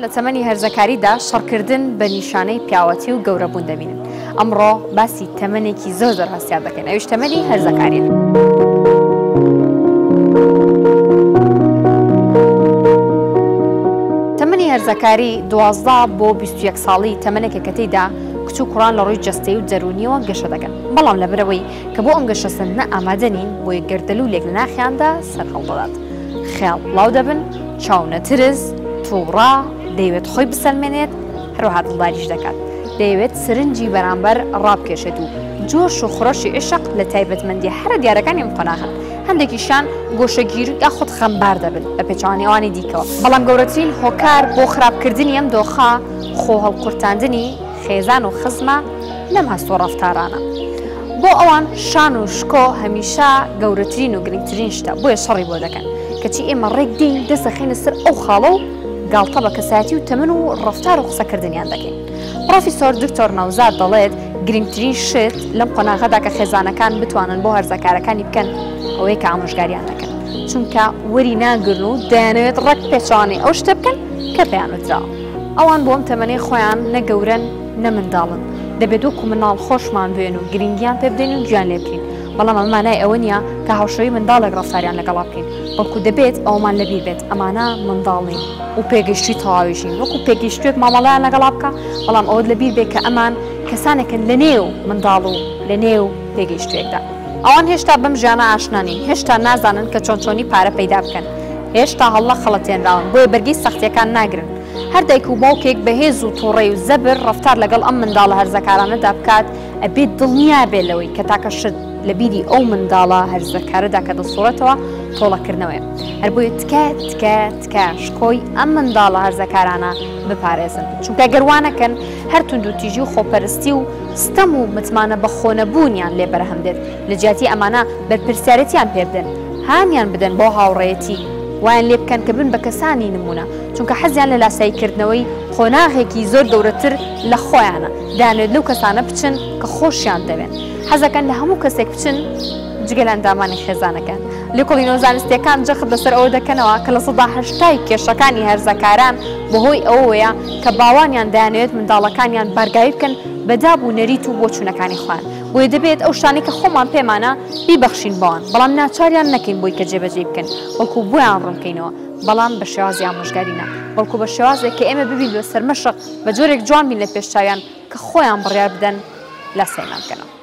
لتمنی هرزکاری دا شرکردن به نشانه پیاوتی و گوره بوده بینن. امرو باسی تمنی کی زور زور هستیاد بکن. ایش تمنی هرزکاری. تمنی هرزکاری 12 با 21 سالی تمنی که کتی دا کتو کران لروی جسته و درونی و انگشه دکن. بلام لبروی که با انگشه سن نامدنین با یک گردلو لیک نخیان دا سرخل داد. خیال لاو دبن چاونه ترز تورا دیوید خوی بسلمنید هروحات الباریش دکات دیوید سرنجی برانبر راب کشید و جوش و خروش عشق لطایبت مندی هر دیارکانی مقناخن هندکیشان گوشگیر یا خود خمبر دبن بپیچانی آنی دیکوا بلام گورترین هوکار بو خراب کردنیم دوخا خوهل قرتاندنی خیزان و خزمه لم هست و رفتارانه بو اوان شان و شکو همیشه گورترین و گرنگترین شده بوی شری بودکن کتی ایم رگ دین دست خیلی سر او خالو گالطه با کساتی و تمن و رفتار و خسا کردنیان دکن. پروفیسور دکتر نوزاد دلید گرنگترین شد لم قناغه دا که خزانکان بتوانن بو هەرزەکارەکانی بکەن اوی که ئامۆژگاریان دەکەن چونکە وەری ناگرن و دەیانەوێت ڕەک پێچوانەی ئەو شتە بکەن کە پێیانوتراوە. ئەوان بۆم تەمەنەی خۆیان نە گەورەن نە منداڵن دەبێت وەکو مناڵ خۆشمان بێن و گرنگیان پێ بدەین و گیان لێ بکەین. بەڵام ئەمانای ئەوە نییە کە هاوشەوی منداڵێک ڕەفتاریان لەگەڵا بکەین بەڵکو دەبێت ئەومان لەبیر بێت ئەمانە منداڵین و پێگەشتوی تەواویژین وەکو پێگەشتوێک مامەڵایان لەگەڵا بکە بەڵام ئەوەت لەبیر بێت کە ئەمان کەسانێکن لە نێو منداڵ و لە نێو پێگەشتوێکدا ئەوان هێشتا بەم ژیانە ئاشنانین هێشتا نازانن کە چۆنچۆنی پارە پەیدا بکەن هێشتا هەڵە خەڵەتێنراون بۆیە بەرگی سەختیەکان ناگرن هەردایک و باوکێک بەهێز و تووڕێی و زەبر ڕەفتار لەگەڵ ئەم منداڵە هەرزەکارانەدا بکات ئەبێت دڵنیا بێ لەوەی کە تاکە شت لبیری او مندالا هەرزەکارەدا کە دەسوڕێتەوە تۆڵەکردنەوەیە هەر بۆیە تکە تکە تکە شکۆی ئەم منداڵە هەرزەکارانە بپارێزن چونکە ئەگەر وانەکەن هەر توند و تیژی و خۆپەرستی و ستەم و متمانە بە خۆنەبوونیان لێ بەرهەم دێت لە جیاتی ئەمانە بەرپرسیارەتیان پێ بدەن هامیان بدەن بۆ هاوڕێتی وایان لێ بکەن کە بن بە کەسانی نمونە چونکە حەزیان لە لاساییکردنەوەی خۆناغێکی زۆر گەورەتر لە خۆیانە دەیانەوێت لەو کەسانە بچن کە خۆشیان دەوێن حەزەکەن لە هەموو کەسێک بچن جگە لە ئەندامانی خێزانەکەن لێکۆڵی نەوزانستیەکان جەخت بەسەر ئەوە دەکەنەوە کە لە ١٨٠ کێشەکانی هەرزەکاران بەهۆی ئەوەیە کە باوانیان دەیانەوێت منداڵەکانیان بەرگاوی بکەن بەداب و نەریت و بۆچوونەکانی خۆیان بۆیە دەبێت ئەو شتانەی کە خۆمان پێمانە بیبەخشین بۆیان بەڵام ناچاریان نەکەین بۆی کە جێبەجێ بکەن وەکو بۆیان ڕوونکەینەوە بەڵام بە شێوازی ئامۆژگاری نا بەڵکو بە شێوازێک کە ئێمە ببین بە سەرمەشق بە جۆرێک جوان بین لە پێشچاویان کە خۆیان بڕیار بدەن لە سەیمان بکەنەوە